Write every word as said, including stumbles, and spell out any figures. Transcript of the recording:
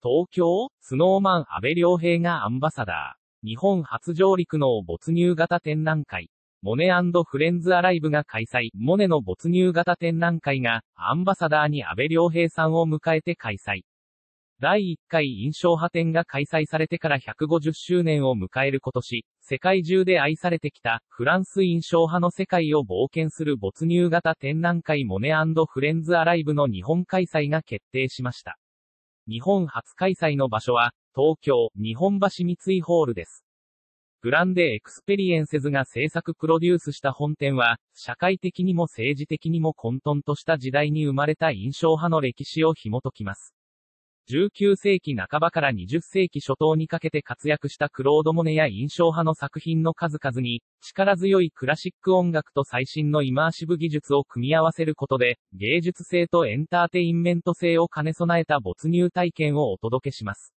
東京、スノーマン阿部亮平がアンバサダー。日本初上陸の没入型展覧会。モネ&フレンズアライブが開催。モネの没入型展覧会が、アンバサダーに阿部亮平さんを迎えて開催。だいいっかい印象派展が開催されてからひゃくごじゅっしゅうねんを迎える今年、世界中で愛されてきた、フランス印象派の世界を冒険する没入型展覧会モネ&フレンズアライブの日本開催が決定しました。日本初開催の場所は、東京、日本橋三井ホールです。グランデエクスペリエンセズが制作プロデュースした本展は、社会的にも政治的にも混沌とした時代に生まれた印象派の歴史を紐解きます。じゅうきゅうせいきなかばからにじゅっせいきしょ頭にかけて活躍したクロード・モネや印象派の作品の数々に、力強いクラシック音楽と最新のイマーシブ技術を組み合わせることで、芸術性とエンターテインメント性を兼ね備えた没入体験をお届けします。